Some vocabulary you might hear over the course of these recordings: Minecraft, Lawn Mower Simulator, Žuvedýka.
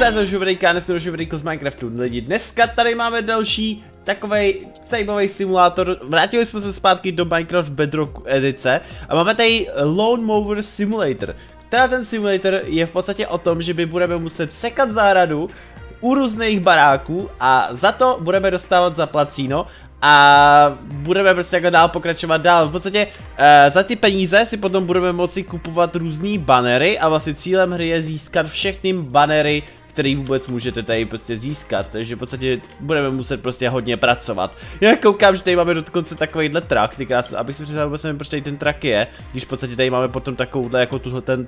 Já jsem Žuvedýka, dneska Žuvedýku z Minecraftu. Lidi, dneska tady máme další takovej zajímavý simulátor. Vrátili jsme se zpátky do Minecraft Bedrock edice a máme tady Lawn Mower Simulator. Teda ten simulator je v podstatě o tom, že my budeme muset sekat zahradu u různých baráků a za to budeme dostávat zaplacíno. A budeme prostě jako dál pokračovat dál. V podstatě za ty peníze si potom budeme moci kupovat různý banery a vlastně cílem hry je získat všechny banery, který vůbec můžete tady prostě získat, takže v podstatě budeme muset prostě hodně pracovat. Já koukám, že tady máme dokonce takovýhle trak, ty krásný, abych si představil, vůbec nevím, proč tady ten trak je, když v podstatě tady máme potom takovouhle jako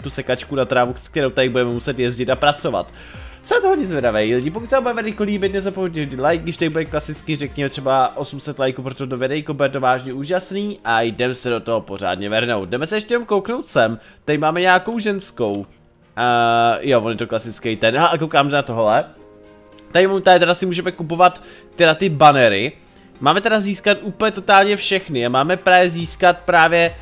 tu sekačku na trávu, s kterou tady budeme muset jezdit a pracovat. Jsem to hodně zvědavý, lidi, pokud se vám bude video líbit, nezapomeňte like, když tady bude klasicky řekněme třeba 800 lajků pro to videjko, bude to vážně úžasný a jdem se do toho pořádně vrhnout. Jdeme se ještě kouknout sem, tady máme nějakou ženskou. Jo, on je to klasický ten, a koukám na tohle. Tady teda si můžeme kupovat teda ty banery. Máme teda získat úplně totálně všechny a máme právě získat právě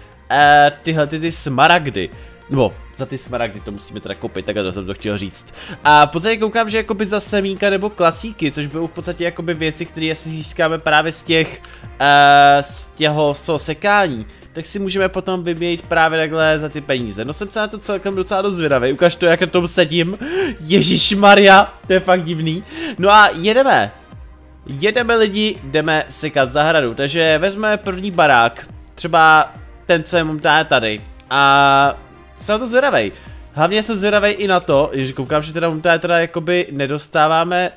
tyhle ty smaragdy. Nebo za ty smaragdy to musíme teda koupit, tak to jsem to chtěl říct. A v podstatě koukám, že jakoby za semínka nebo klacíky, což budou v podstatě jakoby věci, které asi získáme právě z těch z toho sekání. Tak si můžeme potom vyměnit právě takhle za ty peníze. No jsem se na to celkem docela dost zvědavý. Ukaž to, jak na tom sedím. Ježišmarja, to je fakt divný. No a jedeme. Jedeme lidi, jdeme sekat zahradu. Takže vezmeme první barák. Třeba ten, co je mám tady. A jsem na to zvědavý. Hlavně jsem zvědavý i na to, že koukám, že teda mám teda jakoby nedostáváme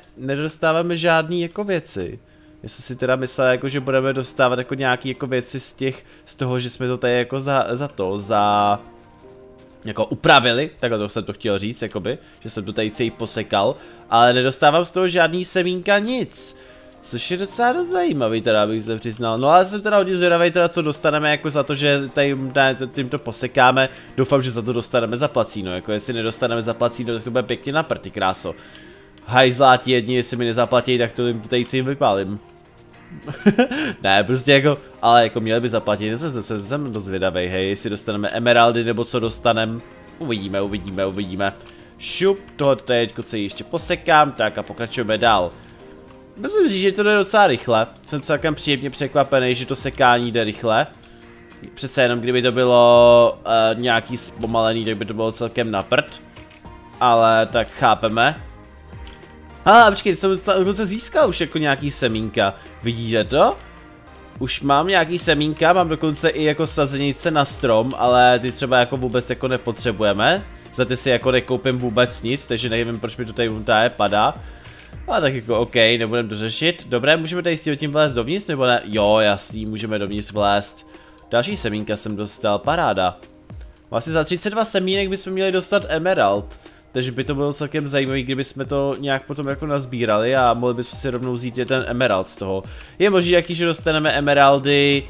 žádný jako věci. Já jsem si teda myslel, jako, že budeme dostávat jako nějaké jako věci z toho, že jsme to tady jako jako upravili, takhle to jsem to chtěl říct, jakoby, že jsem to tady celý posekal, ale nedostávám z toho žádný semínka nic. Což je docela dost zajímavý teda, abych se přiznal. No ale jsem teda hodně zvědavý teda, co dostaneme jako za to, že tady tím to posekáme. Doufám, že za to dostaneme zaplacíno, jako jestli nedostaneme zaplacíno, tak to bude pěkně na prty, kráso. Hajzláti jedni, jestli mi nezaplatí, tak to jim tady celým vypálím. Ne, prostě jako, ale jako měli by zaplatit, jsem dost zvědavej, hej, jestli dostaneme emeraldy nebo co dostaneme, uvidíme. Šup, tohle teďko se ještě posekám, tak a pokračujeme dál. Myslím si, že to jde docela rychle, jsem celkem příjemně překvapený, že to sekání jde rychle. Přece jenom kdyby to bylo nějaký zpomalený, tak by to bylo celkem na prd. Ale tak chápeme. A počkej, jsem dokonce získal už jako nějaký semínka, vidíte to? Už mám nějaký semínka, mám dokonce i jako sazenice na strom, ale ty třeba jako vůbec jako nepotřebujeme. Za ty si jako nekoupím vůbec nic, takže nevím, proč mi to tady padá. A tak jako OK, nebudem to řešit. Dobré, můžeme tady s tím vlézt dovnitř, nebo ne? Jo, jasný, můžeme dovnitř vlézt. Další semínka jsem dostal, paráda. Vlastně za 32 semínek bychom měli dostat emerald. Takže by to bylo celkem zajímavé, kdyby jsme to nějak potom jako nazbírali a mohli bychom si rovnou vzít ten emerald z toho. Je možné, že dostaneme emeraldy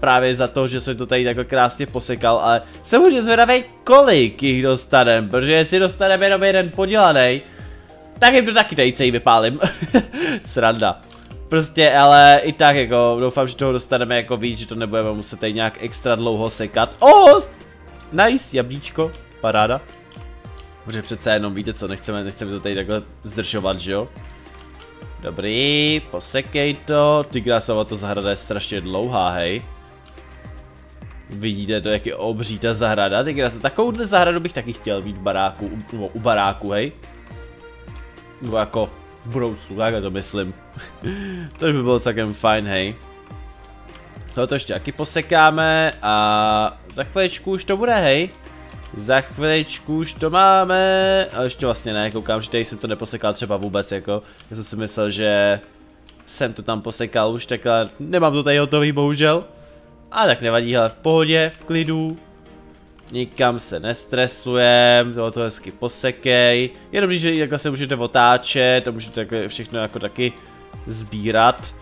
právě za to, že jsem to tady takhle krásně posekal, ale jsem hodně zvědavý, kolik jich dostaneme, protože jestli dostaneme jenom jeden podělaný, tak jim to taky tady celý vypálím. Sranda. Prostě, ale i tak jako doufám, že toho dostaneme jako víc, že to nebudeme muset tady nějak extra dlouho sekat. Oh, nice, jablíčko, paráda. Protože přece jenom víte co, nechceme to tady takhle zdržovat, že jo? Dobrý, posekej to. Ty krásava ta zahrada je strašně dlouhá, hej. Vidíte to, jak je obří ta zahrada, ty krásava. Takovouhle zahradu bych taky chtěl mít baráku, u baráku, hej. Nebo jako v budoucnu, takhle to myslím. To by bylo celkem fajn, hej. Tohle to ještě taky posekáme a za chviličku už to bude, hej. Za chviličku už to máme, ale ještě vlastně ne, koukám, že tady jsem to neposekal třeba vůbec jako, já jsem si myslel, že jsem to tam posekal už takhle, nemám to tady hotový bohužel, a tak nevadí, ale v pohodě, v klidu, nikam se nestresujem, tohoto hezky posekej, je dobrý, že takhle se můžete otáčet a můžete všechno jako taky sbírat.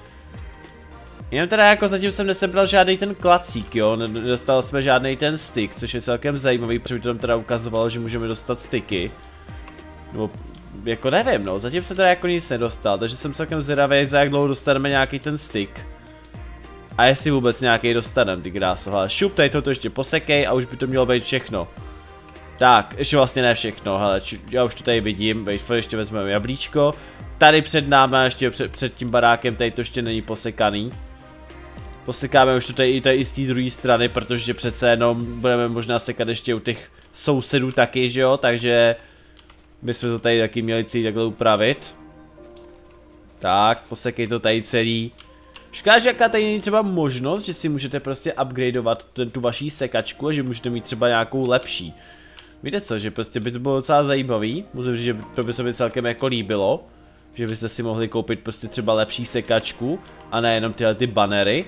Jenom teda jako zatím jsem nesebral žádný ten klacík, jo, nedostal jsme žádný ten styk, což je celkem zajímavý, protože mi to tam teda ukazovalo, že můžeme dostat styky. Nebo, jako nevím, no, zatím jsem teda jako nic nedostal, takže jsem celkem zvědavý, za jak dlouho dostaneme nějaký ten styk. A jestli vůbec nějaký dostaneme, ty kráso, hele, šup, tady toto ještě posekej a už by to mělo být všechno. Tak, ještě vlastně ne všechno, hele, já už to tady vidím, vejfel, ještě vezmeme jablíčko. Tady před námi, ještě před tím barákem, tady to ještě není posekaný. Posekáme už to tady z té druhé strany, protože přece jenom budeme možná sekat ještě u těch sousedů taky, že jo, takže bychom to tady taky měli celý takhle upravit. Tak, posekej to tady celý. Škoda, že jaká tady není třeba možnost, že si můžete prostě upgradeovat tu vaší sekačku a že můžete mít třeba nějakou lepší. Víte co, že prostě by to bylo docela zajímavý, musím říct, že to by se mi celkem jako líbilo. Že byste si mohli koupit prostě třeba lepší sekačku a nejenom tyhle ty banery.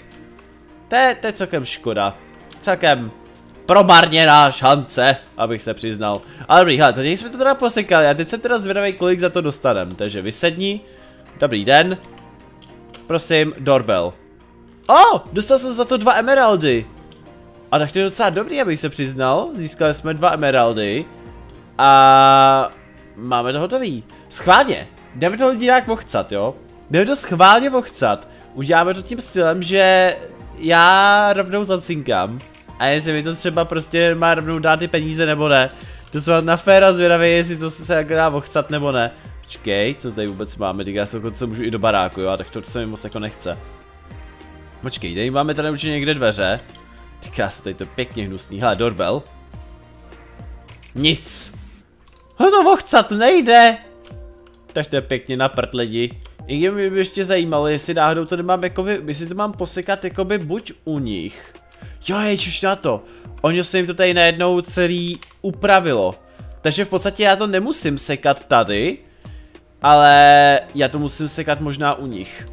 To je celkem škoda. Celkem promarněná šance, abych se přiznal. Ale dobrý, hele, tady jsme to teda posekali a teď jsem teda zvědavý, kolik za to dostaneme. Takže vysedni, dobrý den. Prosím, doorbell. O, dostal jsem za to 2 emeraldy. A tak to je docela dobrý, abych se přiznal. Získali jsme 2 emeraldy. A máme to hotový. Schválně. Jdeme to lidi nějak vochcat, jo? Jdeme to schválně vochcat. Uděláme to tím stylem, že já rovnou zacinkám. A jestli mi to třeba prostě má rovnou dát ty peníze nebo ne. To jsem na féra zvědavý, jestli to se dá vochcat nebo ne. Počkej, co tady vůbec máme, tak já se dokonce můžu i do baráku, jo? A tak to se mi moc jako nechce. Počkej, tady máme tady určitě někde dveře. Říká se tady to pěkně hnusný, hele, doorbell. Nic. Ho to vochcat nejde. Tak to je pěkně na prd lidi. I kdyby mě ještě zajímalo, jestli náhodou to nemám jakoby, jestli to mám posekat jakoby buď u nich. Jo, už na to. Oni se jim to tady najednou celý upravilo. Takže v podstatě já to nemusím sekat tady, ale já to musím sekat možná u nich.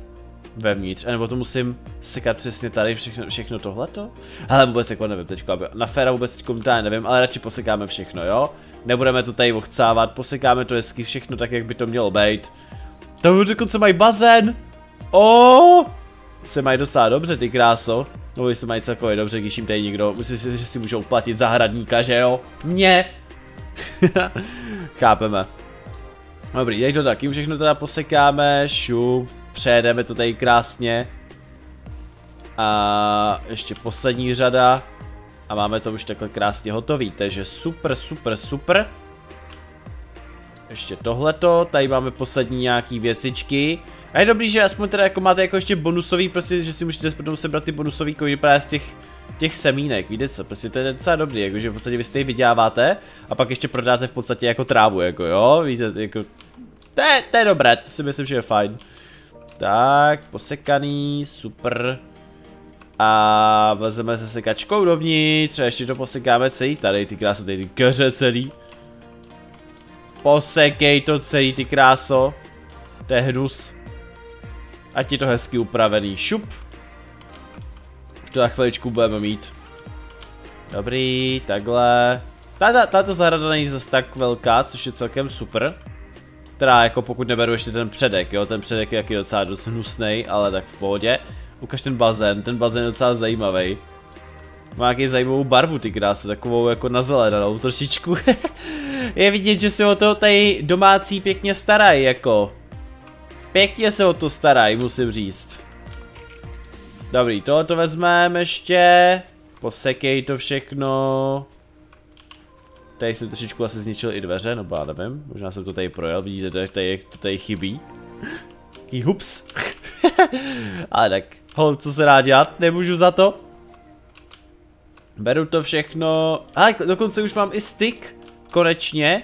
Vevnitř, anebo to musím sekat přesně tady, všechno tohleto. Hele, vůbec jako nevím teďko, na féra vůbec teďko nevím, ale radši posekáme všechno, jo? Nebudeme to tady ochcávat, posekáme to hezky všechno tak, jak by to mělo být. Tam dokonce mají bazén! Ooooooh! Se mají docela dobře, ty kráso. No, vy se mají celkově dobře, když jim tady nikdo, myslím si, že si můžou platit zahradníka, že jo? Mně! Chápeme. Dobrý, jak to taky všechno teda posekáme, šup. Přejedeme to tady krásně. A ještě poslední řada. A máme to už takhle krásně hotový, takže super, super, super. Ještě tohleto, tady máme poslední nějaký věcičky. A je dobrý, že aspoň teda jako máte jako ještě bonusový, prostě, že si můžete potom sebrat ty bonusový koiny právě z těch semínek, víte co, prostě to je docela dobrý, jakože v podstatě vy si tady vyděláváte a pak ještě prodáte v podstatě jako trávu, jako jo, víte, jako to je dobré, to si myslím, že je fajn. Tak, posekaný, super. A vlezeme se sekačkou dovnitř a ještě to posekáme celý tady, ty kráso, tady ty keře celý. Posekej to celý, ty kráso. To je hnus. Ať je to hezky upravený, šup. Už to za chviličku budeme mít. Dobrý, takhle. Tato zahrada není zase tak velká, což je celkem super. Teda jako pokud neberu ještě ten předek, jo, ten předek je taky docela dost hnusnej, ale tak v pohodě. Ukaž ten bazén je docela zajímavý. Má nějaký zajímavou barvu, ty krásu, takovou jako nazelenou trošičku. Je vidět, že se o to tady domácí pěkně starají, jako. Pěkně se o to starají, musím říct. Dobrý, tohoto vezmeme ještě. Posekej to všechno. Tady jsem trošičku asi zničil i dveře, no já nevím, možná jsem to tady projel, vidíte, jak to tady chybí. Taký hups. Ale tak, hol, co se dá dělat, nemůžu za to. Beru to všechno, ale dokonce už mám i styk, konečně.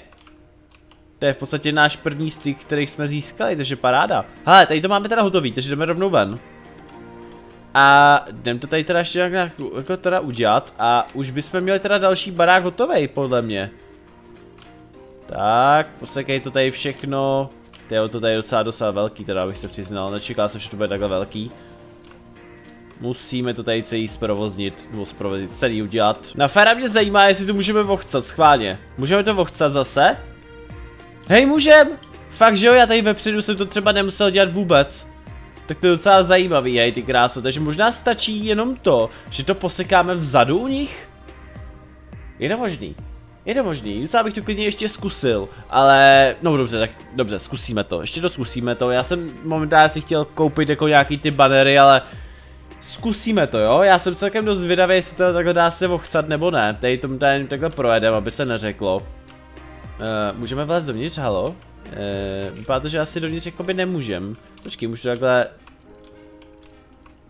To je v podstatě náš první styk, který jsme získali, takže paráda. Hele, tady to máme teda hotový, takže jdeme rovnou ven. A jdem to tady teda ještě jako teda udělat a už bychom měli teda další barák hotovej, podle mě. Tak, posekej to tady všechno. Tyjo, to tady je docela velký teda, abych se přiznal, nečekal jsem, že to bude takhle velký. Musíme to tady celý zprovoznit, nebo zprovoznit, celý udělat. Na féra mě zajímá, jestli to můžeme vochcat, schválně. Můžeme to vochcat zase? Hej, můžem! Fakt, že jo, já tady vepředu jsem to třeba nemusel dělat vůbec. Tak to je docela zajímavý, hej, ty kráso, takže možná stačí jenom to, že to posekáme vzadu u nich? Je to možný, docela bych to klidně ještě zkusil, ale, no dobře, tak dobře, zkusíme to, já jsem momentálně si chtěl koupit jako nějaký ty banery, ale Zkusíme to, jo? Já jsem celkem dost zvědavý, jestli to takhle dá se ochcat nebo ne. Tady tomu tady takhle projedeme, aby se neřeklo. Můžeme vlézt dovnitř, halo? Vypadá to, že asi dovnitř jakoby nemůžem. Počkej, můžu takhle...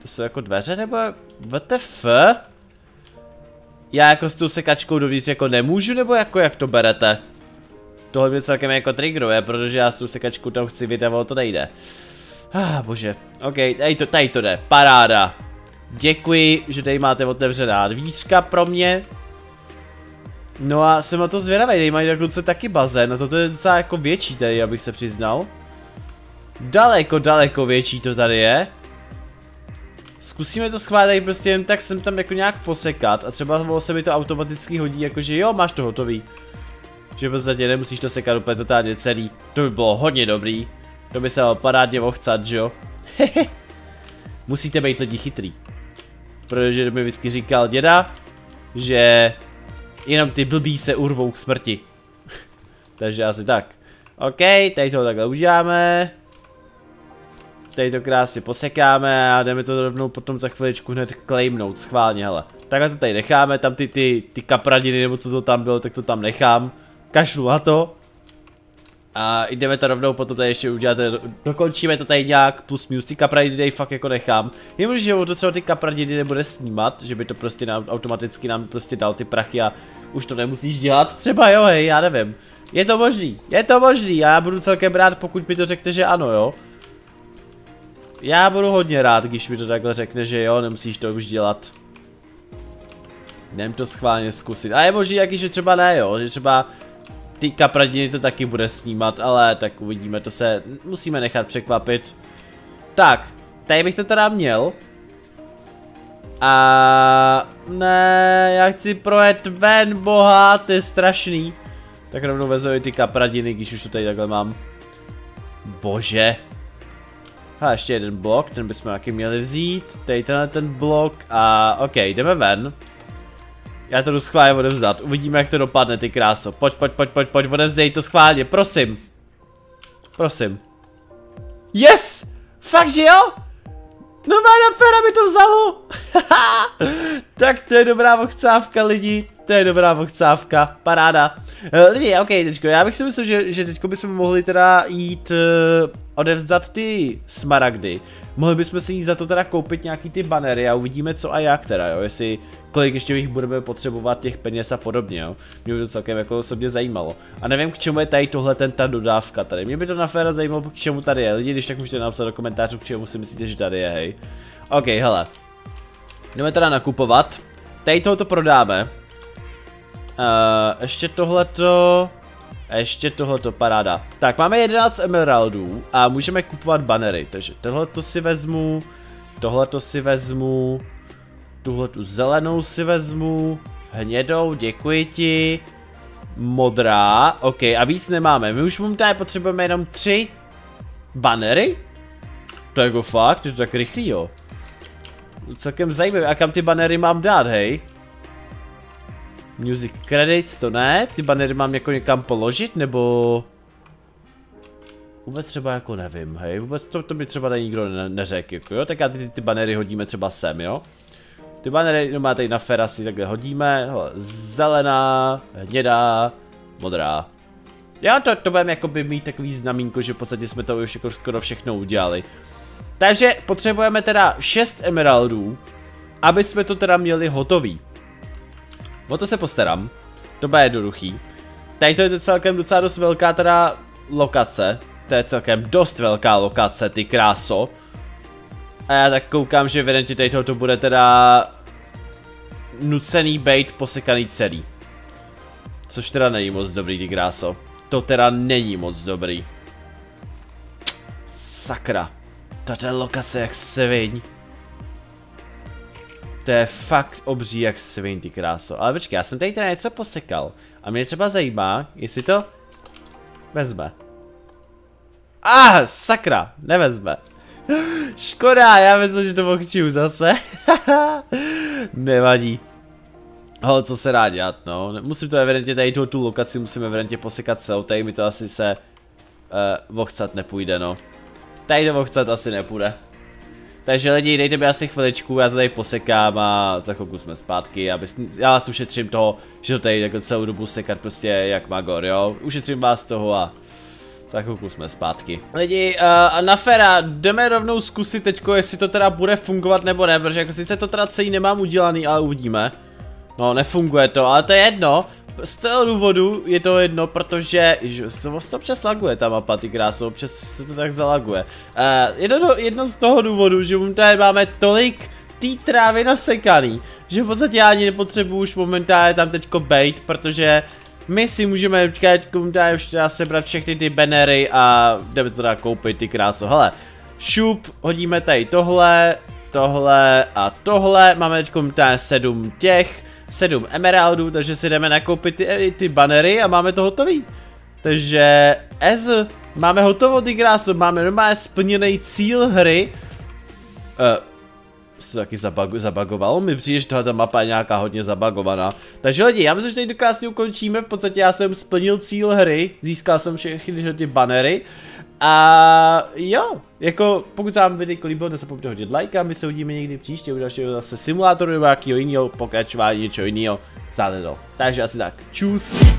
To jsou jako dveře nebo... WTF? Já jako s tou sekačkou dovnitř jako nemůžu, nebo jako jak to berete? Tohle mě celkem jako triggeruje, protože já s tou sekačkou tam chci vydat, ale to nejde. Bože, ok, tady to jde, paráda. Děkuji, že tady máte otevřená dvířka pro mě. No a jsem na to zvědavý, tady mají dokonce taky bazén, no to je docela jako větší tady, abych se přiznal. Daleko, daleko větší to tady je. Zkusíme to schválit, prostě jen tak jsem tam jako nějak posekat a třeba se mi to automaticky hodí, jakože jo, máš to hotový. Že v podstatě nemusíš to sekat úplně totálně celý, to by bylo hodně dobrý. To by se dalo parádně ochcat, že jo? Musíte být lidi chytrý. Protože mi vždycky říkal děda, že jenom ty blbí se urvou k smrti. Takže asi tak. OK, tady to takhle uděláme. Tady to krásně posekáme a jdeme to rovnou potom za chviličku hned claimnout, schválně, hele. Takhle to tady necháme, tam ty kapradiny nebo co to tam bylo, tak to tam nechám. Kašlu na to. A jdeme to rovnou, potom tady ještě uděláme, dokončíme to tady nějak, plus minus ty kapradiny tady fakt jako nechám. Jenom, že on to třeba ty kapradiny nebude snímat, že by to prostě nám, automaticky nám prostě dal ty prachy a už to nemusíš dělat, třeba jo, hej, já nevím. Je to možný, já budu celkem rád, pokud mi to řekne, že ano, jo. Já budu hodně rád, když mi to takhle řekne, že jo, nemusíš to už dělat. Jdem to schválně zkusit, a je možný, jaký, že třeba ne, jo, že třeba... Ty kapradiny to taky bude snímat, ale tak uvidíme, to se musíme nechat překvapit. Tak, tady bych to teda měl. A ne, já chci projet ven, boha, to je strašný. Tak rovnou vezu i ty kapradiny, když už to tady takhle mám. Bože. A ještě jeden blok, ten bychom taky měli vzít. Tady tenhle ten blok a ok, jdeme ven. Já to jdu schválně odevzdat, uvidíme jak to dopadne, ty kráso, pojď, odevzdej to schválně, prosím. Prosím. Yes! Fakt že jo? No na féra mi to vzalo. Tak to je dobrá ochcávka lidi, to je dobrá ochcávka, paráda. Lidi, ok, teďko, já bych si myslel, že teďko bychom mohli teda jít odevzdat ty smaragdy. Mohli bychom si jít za to teda koupit nějaký ty banery a uvidíme co a jak teda, jo, jestli kolik ještě jich budeme potřebovat těch peněz a podobně, jo. Mě by to celkem jako osobně zajímalo. A nevím k čemu je tady tohle ta dodávka tady, mě by to na féra zajímalo k čemu tady je, lidi, když tak můžete napsat do komentářů k čemu si myslíte, že tady je, hej. Ok, hele. Jdeme teda nakupovat, tady tohoto prodáme. Ještě tohleto, paráda. Tak, máme 11 emeraldů a můžeme kupovat banery, takže tohleto si vezmu, tuhletu zelenou si vezmu, hnědou, děkuji ti, modrá, ok, a víc nemáme, my už momentálně potřebujeme jenom 3 banery? To je jako fakt, je to tak rychlý, jo. Celkem zajímavé, a kam ty banery mám dát, hej? Music credits, to ne, ty banery mám jako někam položit, nebo... Vůbec třeba jako nevím, hej, vůbec to mi třeba nikdo neřekl, jako jo, tak já ty banery hodíme třeba sem, jo. Ty banery, no má tady na féra si takhle hodíme, hele, zelená, hnědá, modrá. Jo, to budeme jako by mít takový znamínko, že v podstatě jsme to už jako skoro všechno udělali. Takže potřebujeme teda 6 emeraldů, aby jsme to teda měli hotový. O to se postarám, to bude jednoduchý. Tady to je celkem docela dost velká teda lokace, to je celkem dost velká lokace, ty kráso. A já tak koukám, že evidentně tady to bude teda nucený bejt posekaný celý. Což teda není moc dobrý, ty kráso, to teda není moc dobrý. Sakra, tato lokace jak sviň. To je fakt obří jak sviň, ty kráso. Ale počkej, já jsem tady teda něco posekal. A mě třeba zajímá, jestli to vezme. Sakra, nevezme. Škoda, já myslím, že to pochčím zase. Nevadí. Hol, co se rád dělat, no. Musím to evidentně, tady tu lokaci musím evidentně posekat celou. Tady mi to asi se vochcat nepůjde, no. Tady to vochcat asi nepůjde. Takže lidi, dejte mi asi chviličku, já to tady posekám a za chvilku jsme zpátky. Já vás ušetřím toho, že to tady jako celou dobu sekat prostě jak magor, jo. Ušetřím vás toho a za chvilku jsme zpátky. Lidi, na féra, jdeme rovnou zkusit teďko, jestli to teda bude fungovat nebo ne, protože jako sice to teda celý nemám udělaný, ale uvidíme. No, nefunguje to, ale to je jedno. Z toho důvodu je to jedno, protože to občas laguje ta mapa, ty krásou, občas se to tak zalaguje. Jedno z toho důvodu, že tady máme tolik té trávy nasekaný, že v podstatě ani nepotřebuji už momentálně tam teďko bejt, protože my si můžeme teďko už teda sebrat všechny ty bannery a jdeme teda koupit, ty kráso. Hele, šup, hodíme tady tohle, tohle a tohle, máme teďko 7 těch. 7 emeraldů, takže si jdeme nakoupit ty bannery a máme to hotový. Takže máme hotovo, ty kráso, máme normálně splněný cíl hry. Se to taky zabagovalo, mi přijde, že ta mapa je nějaká hodně zabagovaná. Takže lidi, já myslím, že tady krásně ukončíme, v podstatě já jsem splnil cíl hry, získal jsem všechny ty bannery. A jo, jako pokud se vám video líbilo, nezapomeňte hodit like a my se uvidíme někdy příště u dalšího zase simulátoru nebo nějakého jiného pokračování, něčeho jiného. Takže asi tak, čus.